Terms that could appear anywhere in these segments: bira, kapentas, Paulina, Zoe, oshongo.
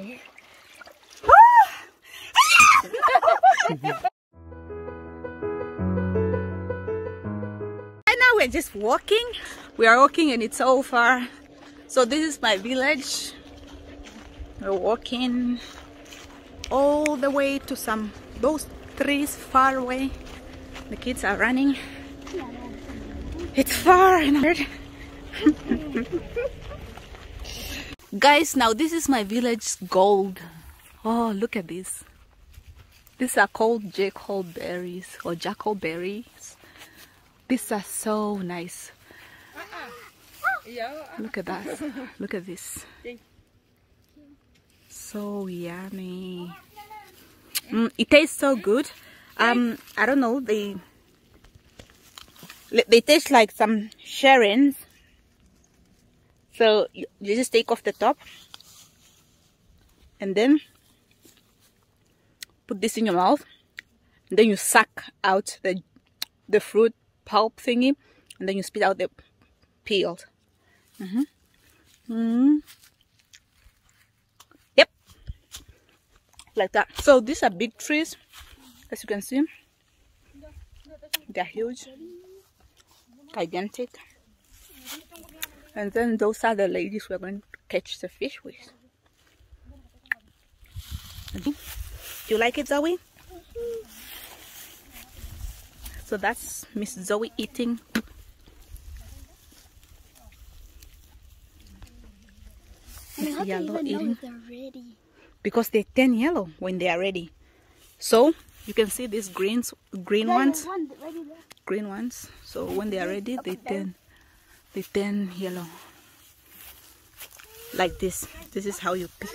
here. Right now we're just walking. We are walking and it's so far. So this is my village. We're walking all the way to some those trees far away. The kids are running. It's far and hard. Guys, now this is my village's gold. Oh, look at this. These are called jackal berries or jackal berries. These are so nice. Look at that. Look at this. So yummy. It tastes so good. I don't know, they taste like some sherrins. So you just take off the top and then put this in your mouth, and then you suck out the fruit pulp thingy, and then you spit out the peel. Yep, like that. So these are big trees, as you can see. They're huge, gigantic. And then those are the ladies we're going to catch the fish with. Do you like it, Zoe? So that's Miss Zoe eating. It's yellow eating. Ready? Because they turn yellow when they are ready. So you can see these green ones. So when they are ready, they turn. They turn yellow like this. This is how you pick.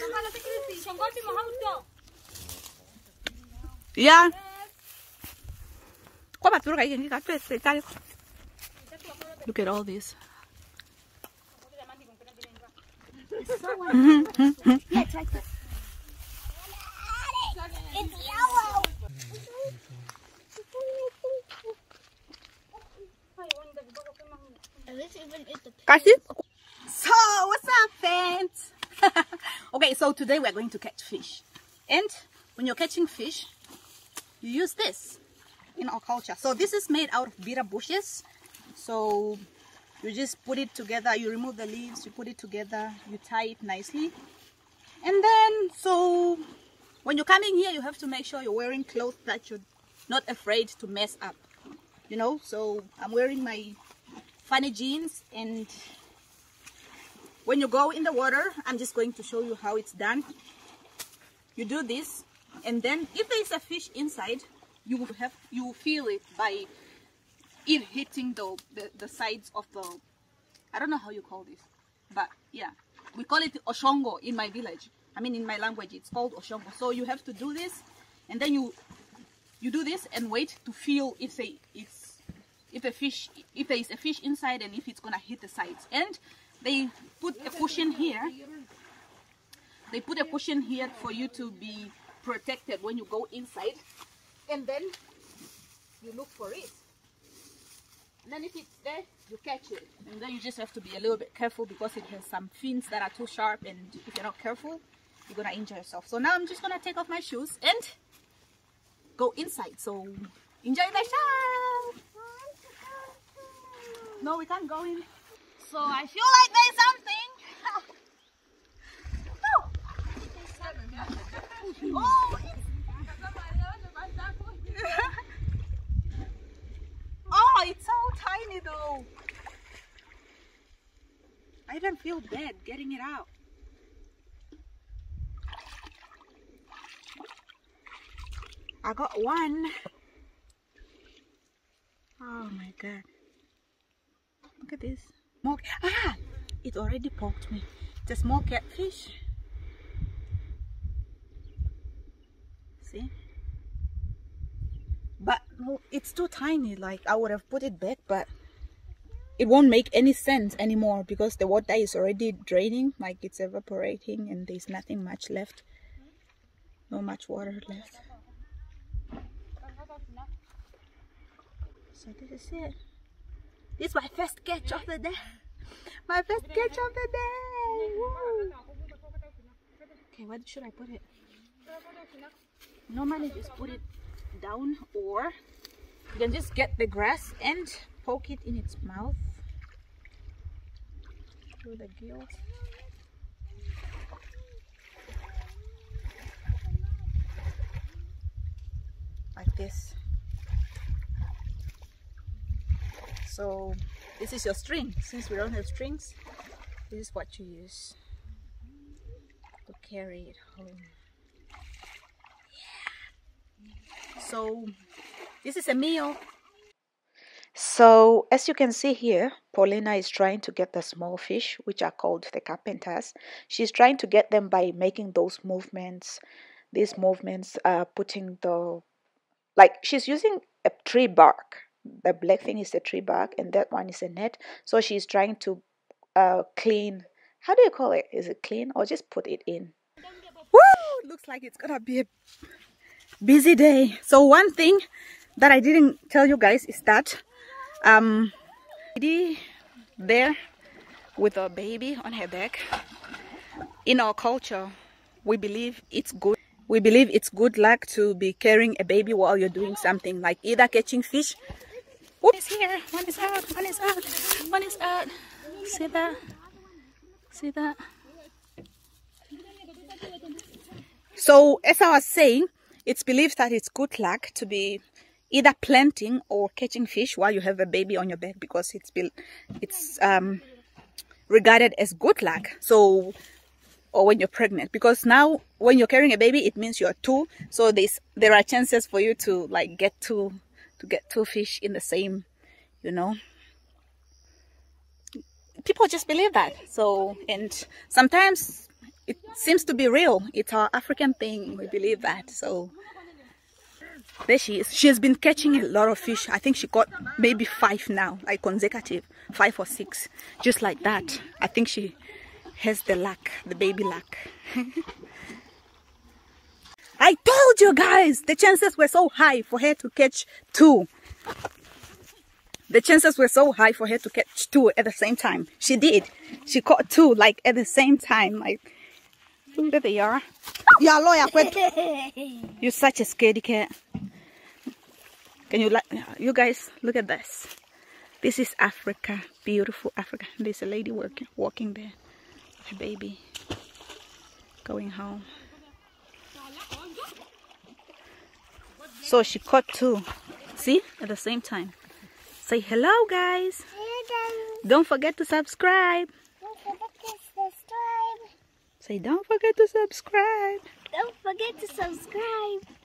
Yeah. Look at all this. Yeah, it's like this. It's yellow. So what's up, fans? Okay, so today we're going to catch fish, and when you're catching fish you use this in our culture. So this is made out of bira bushes. So you just put it together, you remove the leaves, you put it together, you tie it nicely, and then so when you're coming here you have to make sure you're wearing clothes that you're not afraid to mess up, you know. So I'm wearing my funny jeans, and when you go in the water, I'm just going to show you how it's done. You do this, and then if there is a fish inside, you feel it by it hitting the sides of the, I don't know how you call this, but yeah, we call it oshongo in my village. I mean, in my language it's called oshongo. So you have to do this, and then you do this and wait to feel if there is a fish inside and if it's gonna hit the sides. And they put a cushion here. They put a cushion here for you to be protected when you go inside. And then you look for it. And then if it's there, you catch it. And then you just have to be a little bit careful because it has some fins that are too sharp. And if you're not careful, you're gonna injure yourself. So now I'm just gonna take off my shoes and go inside. So enjoy the show. No, we can't go in. So I feel like there's something. Oh, oh, it's so tiny though. I even feel bad getting it out. I got one. Oh my god. Look at this. Ah! It already poked me. It's a small catfish. See? But no, it's too tiny. Like, I would have put it back, but it won't make any sense anymore because the water is already draining. Like, it's evaporating and there's nothing much left. Not much water left. So this is it. This is my first catch of the day. My first catch of the day. Woo. Okay, where should I put it? Normally just put it down, or you can just get the grass and poke it in its mouth through the gills. Like this. So this is your string. Since we don't have strings, this is what you use to carry it home. Yeah. So this is a meal. So as you can see here, Paulina is trying to get the small fish, which are called the kapentas. She's trying to get them by making those movements. These movements are putting the, like, she's using a tree bark. The black thing is the tree bark, and that one is a net. So she's trying to clean. How do you call it? Is it clean or just put it in? Woo! Looks like it's gonna be a busy day. So one thing that I didn't tell you guys is that lady there with her baby on her back. In our culture, we believe it's good. We believe it's good luck to be carrying a baby while you're doing something, like either catching fish. One is here, one is out, one is out, one is out. See that? See that? So, as I was saying, it's believed that it's good luck to be either planting or catching fish while you have a baby on your back, because it's regarded as good luck. So, or when you're pregnant, because now when you're carrying a baby, it means you're two. So there are chances for you to like get two fish in the same, you know. People just believe that. So, and sometimes it seems to be real. It's our African thing. We believe that. So there she is. She has been catching a lot of fish. I think she caught maybe 5 now, like consecutive, 5 or 6, just like that. I think she has the luck, the baby luck. I told you guys, the chances were so high for her to catch 2. The chances were so high for her to catch 2 at the same time. She did. She caught 2 like at the same time. Like, look at they are. You're such a scaredy cat. Can you, like, you guys look at this? This is Africa, beautiful Africa. There's a lady walking there. Her baby going home. So she caught 2, see, at the same time. Say hello, guys. Hey guys. Don't forget to subscribe. Don't forget to subscribe. Say don't forget to subscribe. Don't forget to subscribe.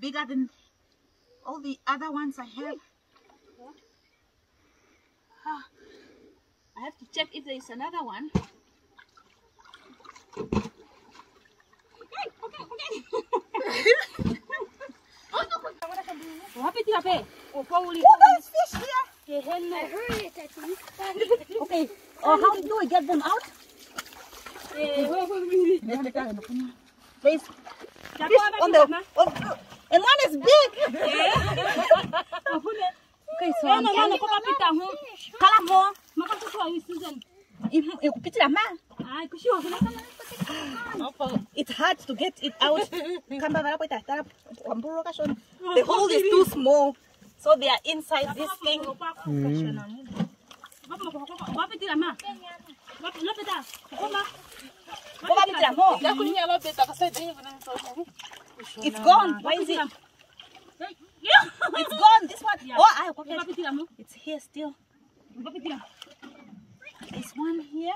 Bigger than all the other ones I have. I have to check if there is another one. Okay. What did you have? Oh, there's fish here. I heard it, I think. Okay. Oh, how do I get them out? Please. On the and one is big. Okay, so I'm going to it's hard to get it out. The hole is too small, so they are inside this thing. It's gone. Why is it? It's gone. This one. Oh, it's here still. This one here.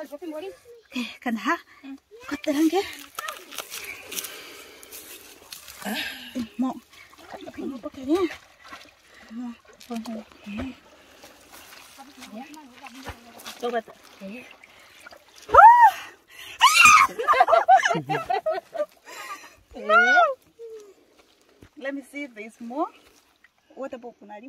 Okay, ganda ha? Cut the lang mo. Let me see if there's more. What about Punari?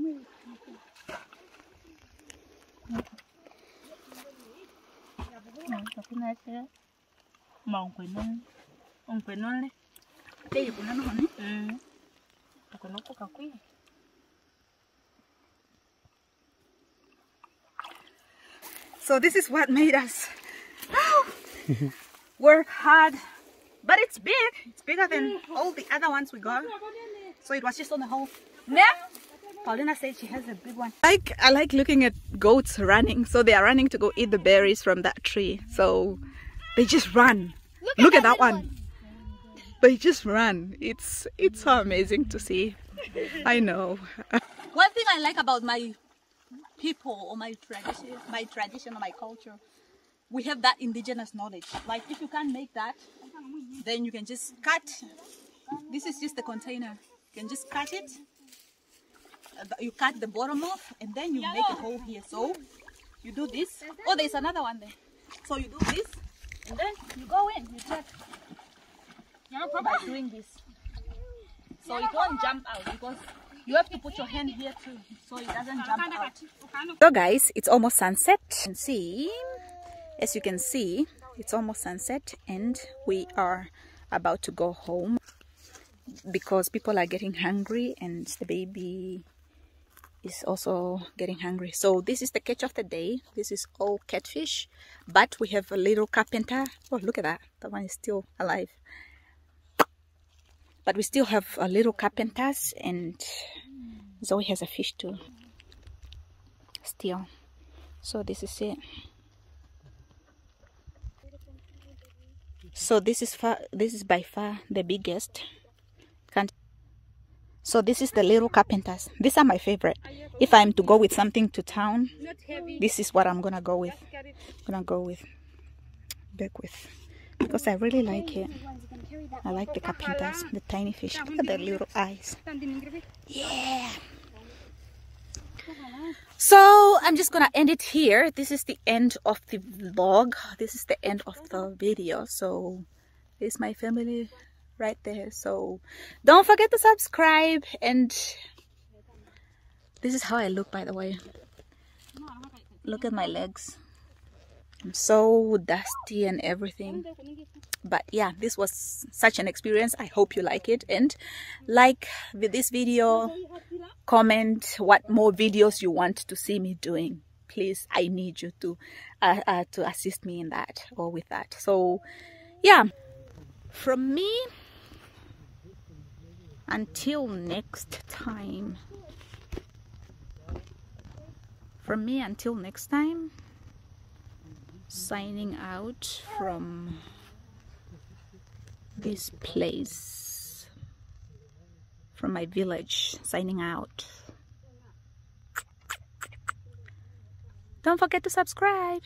So this is what made us work hard, but it's big. It's bigger than all the other ones we got. So it was just on the whole. Now, Paulina said she has a big one. I like looking at goats running. So they are running to go eat the berries from that tree. So they just run. Look at that one. They just run. It's so amazing to see. I know. One thing I like about my people or my tradition or my culture, we have that indigenous knowledge. Like if you can't make that, then you can just cut. This is just the container. You can just cut it. You cut the bottom off and then you make a hole here. So you do this. Oh, there's another one there. So you do this and then you go in. You check. You're not probably doing this. So it won't jump out because you have to put your hand here too. So it doesn't jump out. So guys, it's almost sunset. As you can see, it's almost sunset and we are about to go home because people are getting hungry and the baby is also getting hungry. So this is the catch of the day. This is all catfish, but we have a little carpenter. Oh, look at that. That one is still alive. But we still have a little kapentas and Zoe has a fish too. Still. So this is it. So this is by far the biggest. So this is the little kapentas. These are my favorite. If I'm to go with something to town, this is what I'm gonna go with. Because I really like it. I like the kapentas, the tiny fish. Look at the little eyes. Yeah. So I'm just gonna end it here. This is the end of the vlog. This is the end of the video. So it's my family right there. So don't forget to subscribe. And this is how I look, by the way. Look at my legs. I'm so dusty and everything. But yeah, this was such an experience. I hope you like it, and like with this video, comment what more videos you want to see me doing. Please, I need you to assist me in that or with that. So yeah, from me until next time. Signing out from this place, from my village, signing out. Don't forget to subscribe.